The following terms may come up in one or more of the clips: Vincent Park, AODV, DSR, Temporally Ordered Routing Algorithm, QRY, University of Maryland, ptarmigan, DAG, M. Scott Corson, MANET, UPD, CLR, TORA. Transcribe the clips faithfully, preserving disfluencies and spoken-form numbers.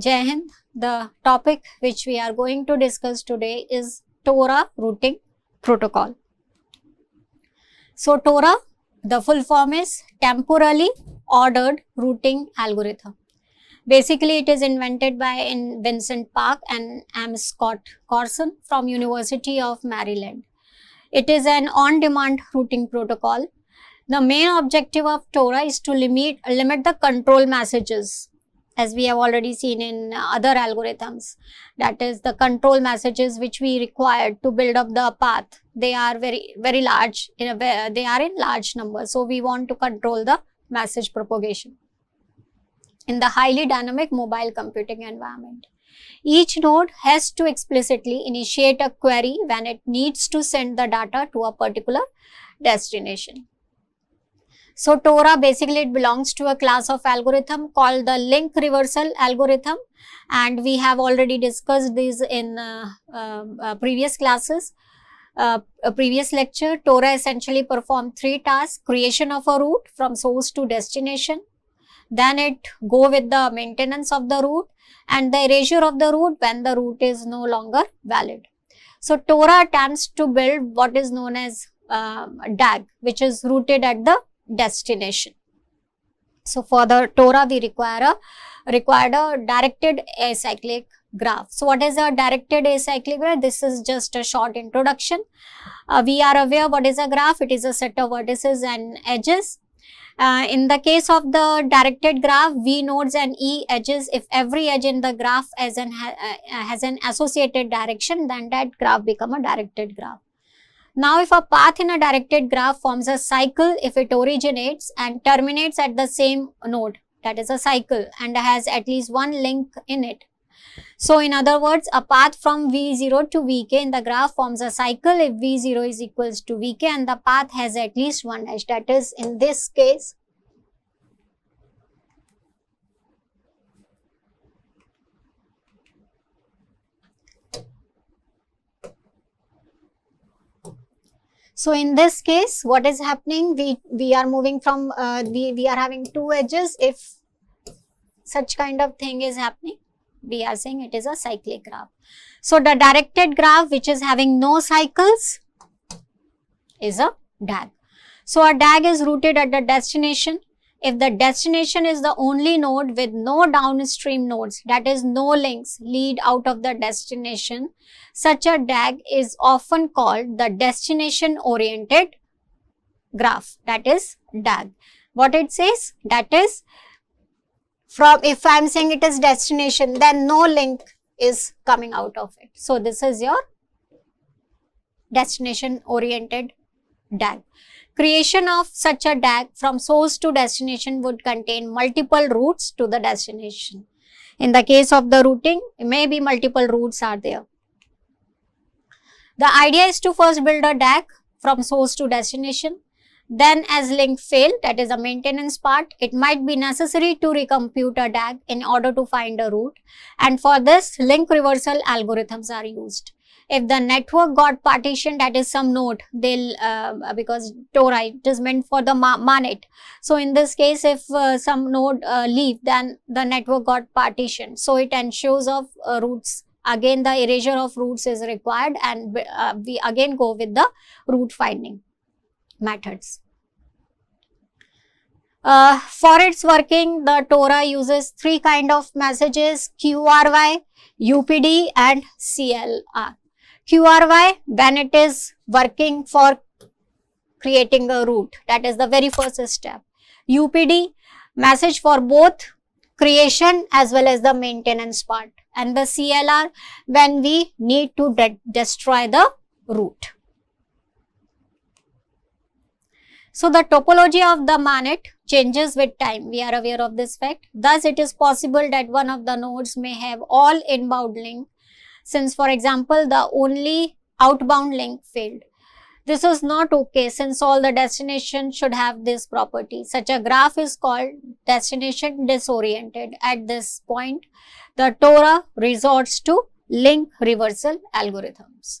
Jai Hind. The topic which we are going to discuss today is TORA routing protocol. So TORA, the full form is Temporally Ordered Routing Algorithm. Basically, it is invented by in Vincent Park and M. Scott Corson from University of Maryland. It is an on-demand routing protocol. The main objective of TORA is to limit, limit the control messages, as we have already seen in other algorithms. That is, the control messages which we required to build up the path, they are very, very large, in a, they are in large numbers. So, we want to control the message propagation in the highly dynamic mobile computing environment. Each node has to explicitly initiate a query when it needs to send the data to a particular destination. So TORA basically, it belongs to a class of algorithm called the link reversal algorithm, and we have already discussed these in uh, uh, uh, previous classes, uh, a previous lecture. TORA essentially performs three tasks: creation of a route from source to destination, then it go with the maintenance of the route, and the erasure of the route when the route is no longer valid. So TORA attempts to build what is known as uh, D A G, which is routed at the destination. So for the TORA, we require a required a directed acyclic graph. So what is a directed acyclic graph? This is just a short introduction. Uh, we are aware what is a graph. It is a set of vertices and edges. Uh, in the case of the directed graph, V nodes and E edges, if every edge in the graph has an, uh, has an associated direction, then that graph becomes a directed graph. Now, if a path in a directed graph forms a cycle, if it originates and terminates at the same node, that is a cycle, and has at least one link in it. So, in other words, a path from V zero to V k in the graph forms a cycle if V zero is equals to V k and the path has at least one edge. That is, in this case, So, in this case, what is happening? We, we are moving from, uh, we, we are having two edges. If such kind of thing is happening, we are saying it is a cyclic graph. So, the directed graph which is having no cycles is a D A G. So, a D A G is routed at the destination. If the destination is the only node with no downstream nodes, that is no links lead out of the destination, such a D A G is often called the destination oriented graph, that is D A G. What it says, that is, from, if I am saying it is destination, then no link is coming out of it. So this is your destination oriented D A G. Creation of such a D A G from source to destination would contain multiple routes to the destination. In the case of the routing, maybe multiple routes are there. The idea is to first build a D A G from source to destination. Then as link fail, that is the maintenance part, it might be necessary to recompute a D A G in order to find a route. And for this, link reversal algorithms are used. If the network got partitioned, that is some node, they'll uh, because TORA, it is meant for the MANET. So in this case, if uh, some node uh, leave, then the network got partitioned. So it ensures of uh, routes. Again, the erasure of routes is required, and uh, we again go with the route finding methods. Uh, for its working, the TORA uses three kind of messages: Q R Y, U P D, and C L R. Q R Y, when it is working for creating a route, that is the very first step. U P D, message for both creation as well as the maintenance part. And the C L R, when we need to de- destroy the route. So the topology of the MANET changes with time. We are aware of this fact. Thus, it is possible that one of the nodes may have all inbound links, since, for example, the only outbound link failed. This is not okay, since all the destinations should have this property. Such a graph is called destination disoriented. At this point, the TORA resorts to link reversal algorithms.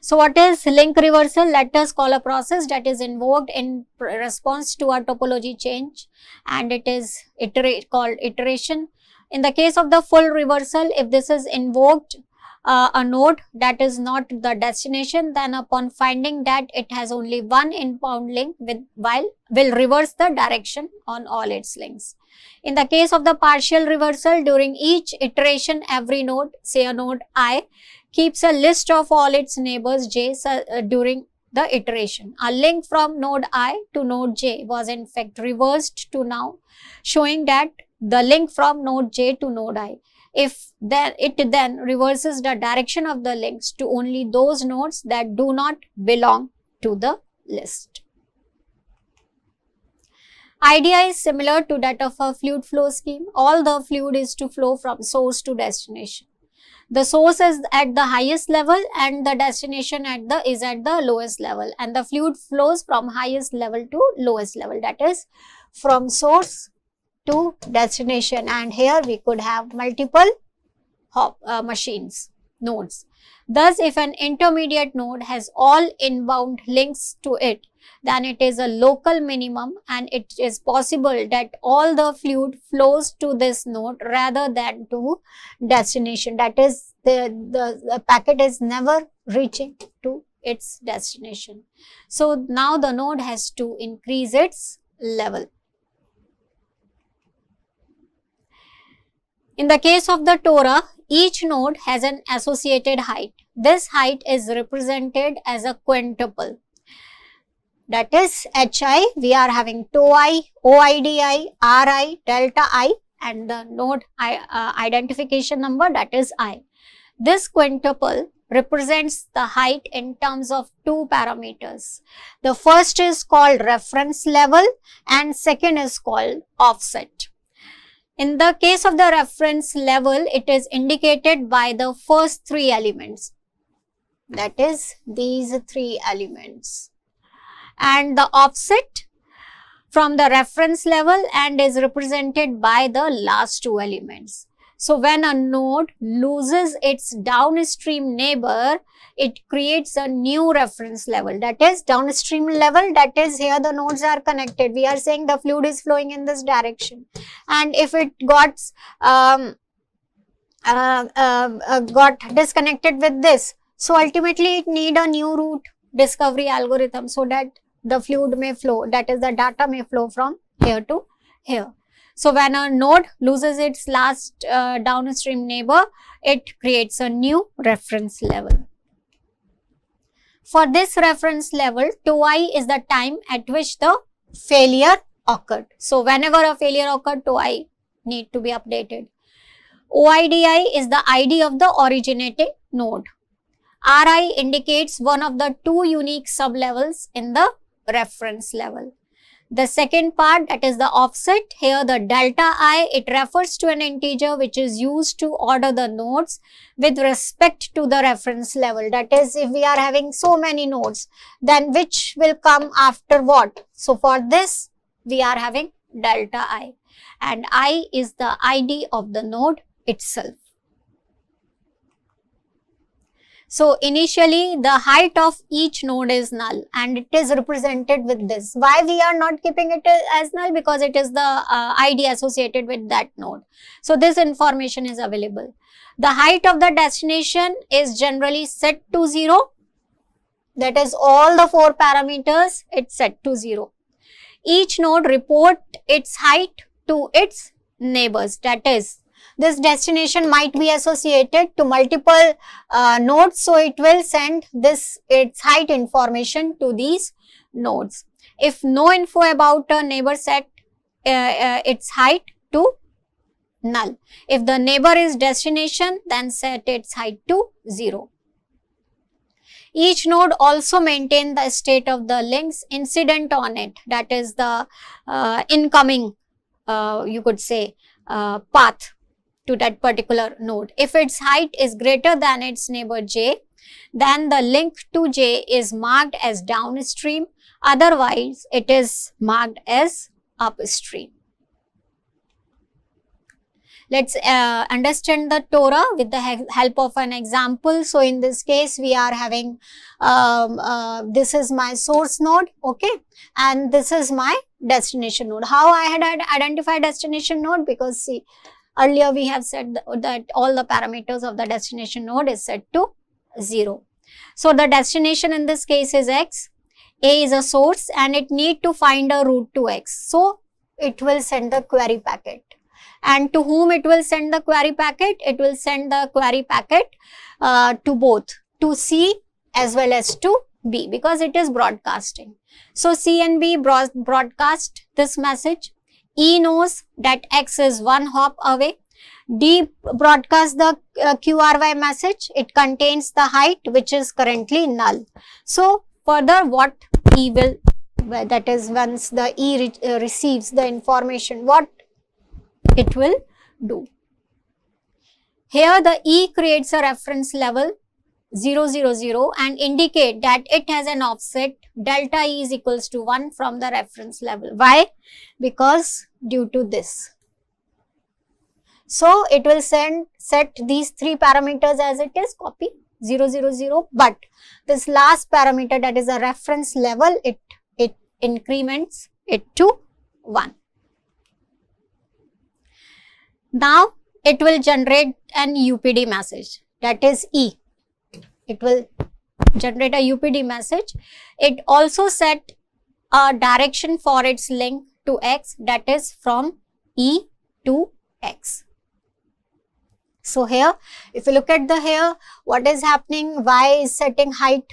So what is link reversal? Let us call a process that is invoked in response to a topology change, and it is iterate, called iteration. In the case of the full reversal, if this is invoked uh, a node that is not the destination, then upon finding that it has only one inbound link with while will reverse the direction on all its links. In the case of the partial reversal, during each iteration, every node, say a node I, keeps a list of all its neighbors j uh, during the iteration. A link from node I to node j was in fact reversed to now, showing that the link from node j to node I, if there, it then reverses the direction of the links to only those nodes that do not belong to the list. Idea is similar to that of a fluid flow scheme. All the fluid is to flow from source to destination. The source is at the highest level and the destination at the is at the lowest level, and the fluid flows from highest level to lowest level, that is from source to destination. And here we could have multiple hop, uh, machines, nodes. Thus, if an intermediate node has all inbound links to it, then it is a local minimum, and it is possible that all the fluid flows to this node rather than to destination. That is, the, the, the packet is never reaching to its destination. So now the node has to increase its level. In the case of the Torah, each node has an associated height. This height is represented as a quintuple. That is H I, we are having tau i, O I D I, R I, delta I, and the node I, uh, identification number, that is I. This quintuple represents the height in terms of two parameters. The first is called reference level and second is called offset. In the case of the reference level, it is indicated by the first three elements, that is these three elements. And the offset from the reference level and is represented by the last two elements. So when a node loses its downstream neighbor, it creates a new reference level, that is downstream level, that is here the nodes are connected. We are saying the fluid is flowing in this direction, and if it got um, uh, uh, uh, got disconnected with this, so ultimately it need a new route discovery algorithm so that the fluid may flow, that is the data may flow from here to here. So when a node loses its last uh, downstream neighbor, it creates a new reference level. For this reference level, tau i is the time at which the failure occurred. So whenever a failure occurred, tau i need to be updated. O I D I is the I D of the originating node. R I indicates one of the two unique sublevels in the reference level. The second part, that is the offset, here the delta I, it refers to an integer which is used to order the nodes with respect to the reference level. That is, if we are having so many nodes, then which will come after what? So for this, we are having delta I, and I is the I D of the node itself. So initially the height of each node is null and it is represented with this. Why we are not keeping it as null? Because it is the uh, I D associated with that node. So this information is available. The height of the destination is generally set to zero. That is all the four parameters, it's set to zero. Each node report its height to its neighbors, that is this destination might be associated to multiple uh, nodes, so it will send this its height information to these nodes. If no info about a neighbor, set uh, uh, its height to null. If the neighbor is destination, then set its height to zero. Each node also maintains the state of the links incident on it, that is the uh, incoming, uh, you could say, uh, path to that particular node. If its height is greater than its neighbor j, then the link to j is marked as downstream, otherwise it is marked as upstream. Let's uh, understand the Torah with the help of an example. So in this case, we are having um, uh, this is my source node, okay, and this is my destination node. How I had identified destination node? Because see, earlier we have said that all the parameters of the destination node is set to zero. So the destination in this case is x, a is a source, and it need to find a route to x. So it will send the query packet. And to whom it will send the query packet? It will send the query packet uh, to both, to C as well as to B, because it is broadcasting. So C and B broad broadcast this message. E knows that X is one hop away. D broadcasts the uh, Q R Y message. It contains the height, which is currently null. So further, what E will, that is once the E re uh, receives the information, what it will do? Here the E creates a reference level zero zero zero and indicate that it has an offset delta E is equals to one from the reference level. Why? Because due to this. So it will send set these three parameters as it is, copy zero zero zero, but this last parameter, that is a reference level, it it increments it to one. Now it will generate an U P D message, that is E. It will generate a U P D message. It also set a direction for its link to X, that is from E to X. So here, if you look at the here, what is happening? Y is setting height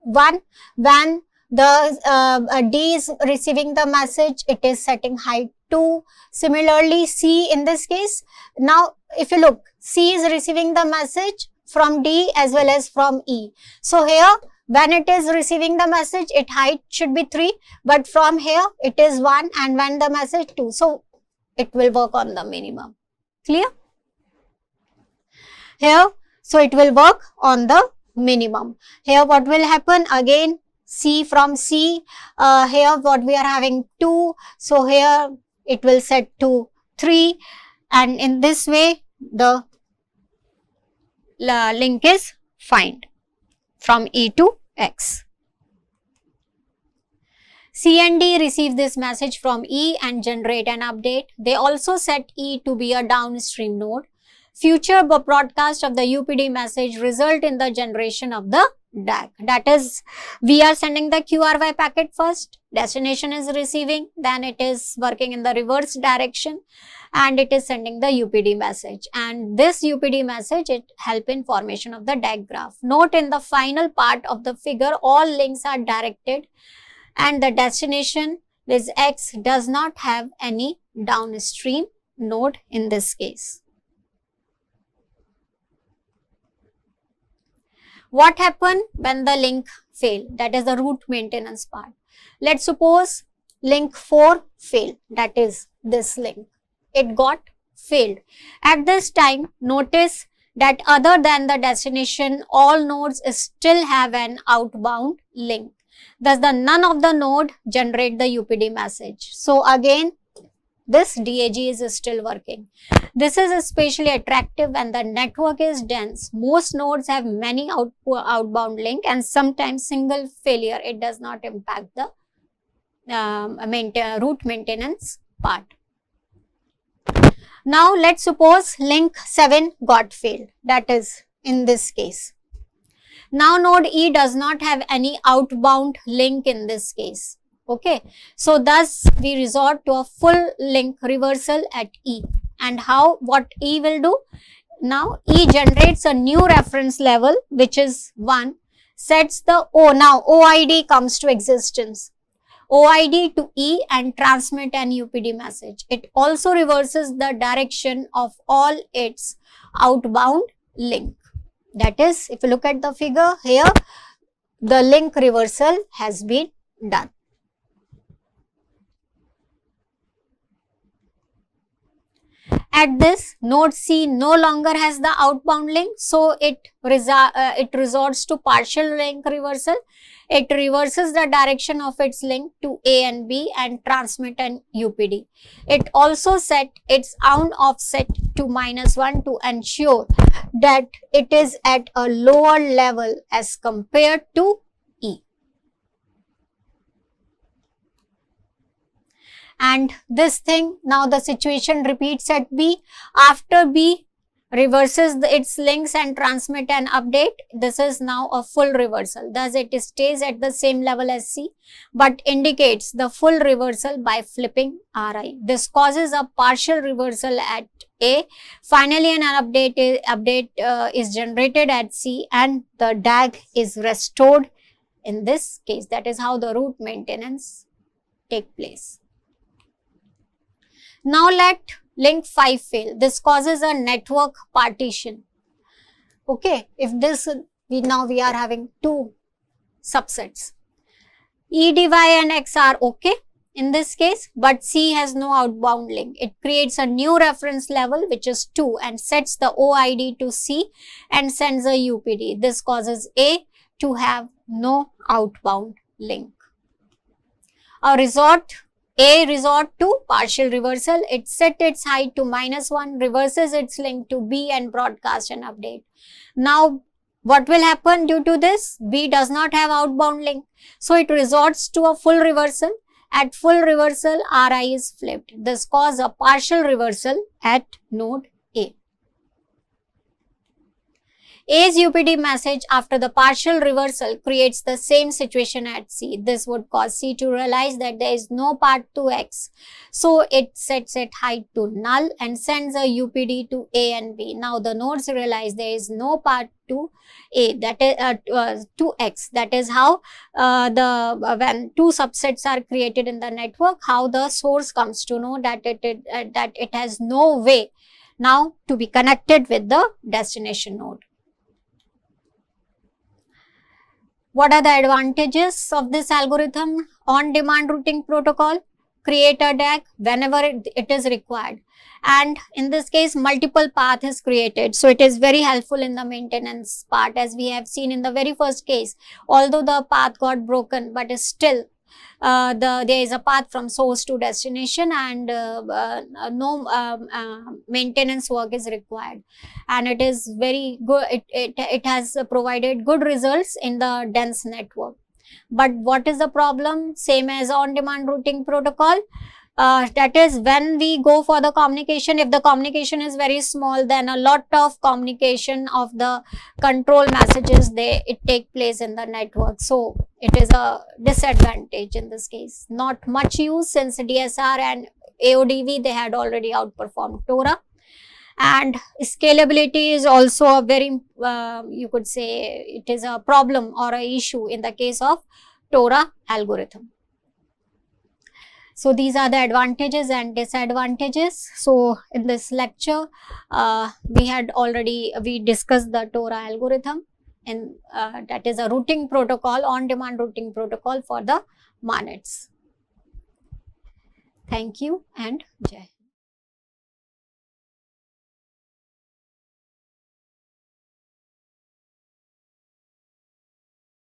one. When the uh, D is receiving the message, it is setting height two. Similarly, C in this case, now if you look, C is receiving the message from D as well as from E. So here, when it is receiving the message, its height should be three, but from here it is one, and when the message two. So it will work on the minimum. Clear? Here, so it will work on the minimum. Here what will happen? Again, C from C, uh, here what we are having two. So here it will set to three, and in this way the link is find from E to X. C and D receive this message from E and generate an update. They also set E to be a downstream node. Future broadcast of the U P D message result in the generation of the D A G. That is, we are sending the Q R Y packet first, destination is receiving, then it is working in the reverse direction and it is sending the U P D message. And this U P D message, it helps in formation of the D A G graph. Note, in the final part of the figure, all links are directed and the destination, this X, does not have any downstream node in this case. What happens when the link fail? That is the route maintenance part. Let's suppose link four failed, that is this link. It got failed. At this time, notice that other than the destination, all nodes still have an outbound link. Thus, the none of the node generate the U P D message. So again, this D A G is still working. This is especially attractive when the network is dense. Most nodes have many out, outbound link, and sometimes single failure, it does not impact the um, maintain, route maintenance part. Now let's suppose link seven got failed, that is in this case. Now node E does not have any outbound link in this case. Okay, so thus we resort to a full link reversal at E. And how, what E will do? Now E generates a new reference level, which is one, sets the O. Now O I D comes to existence, O I D to E, and transmit an U P D message. It also reverses the direction of all its outbound link. That is, if you look at the figure here, the link reversal has been done. at this, node C no longer has the outbound link, so it, uh, it resorts to partial link reversal. It reverses the direction of its link to A and B and transmit an U P D. It also set its own offset to minus one to ensure that it is at a lower level as compared to E. And this thing, now the situation repeats at B. After B reverses the, its links and transmit an update, this is now a full reversal. Thus, it stays at the same level as C, but indicates the full reversal by flipping R I. This causes a partial reversal at A. Finally, an update is, update, uh, is generated at C and the D A G is restored in this case. That is how the route maintenance takes place. Now let link five fail. This causes a network partition. Okay, if this, we now we are having two subsets. E D Y and X are okay in this case, but C has no outbound link. It creates a new reference level, which is two, and sets the O I D to C and sends a U P D. This causes A to have no outbound link. A resort A resort to partial reversal. It set its height to minus one, reverses its link to B and broadcast an update. Now, what will happen due to this? B does not have outbound link. So, it resorts to a full reversal. At full reversal, R I is flipped. This causes a partial reversal at node A. A's U P D message after the partial reversal creates the same situation at C. This would cause C to realize that there is no path to X. So, it sets its height to null and sends a U P D to A and B. Now, the nodes realize there is no path to A, that is uh, uh, to X. That is how uh, the uh, when two subsets are created in the network, how the source comes to know that it, it uh, that it has no way now to be connected with the destination node. What are the advantages of this algorithm? On-demand routing protocol, create a D A G whenever it, it is required. And in this case, multiple path is created. So, it is very helpful in the maintenance part, as we have seen in the very first case. Although the path got broken, but still uh, the, there is a path from source to destination and uh, uh, no uh, uh, maintenance work is required. And it is very good, it, it, it has provided good results in the dense network. But what is the problem? Same as on-demand routing protocol. Uh, that is, when we go for the communication, if the communication is very small, then a lot of communication of the control messages, they it take place in the network. So, it is a disadvantage in this case. Not much use, since D S R and A O D V, they had already outperformed TORA. And scalability is also a very, uh, you could say, it is a problem or an issue in the case of TORA algorithm. So, these are the advantages and disadvantages. So, in this lecture, uh, we had already, we discussed the TORA algorithm, and uh, that is a routing protocol, on-demand routing protocol for the MANETs. Thank you and Jai.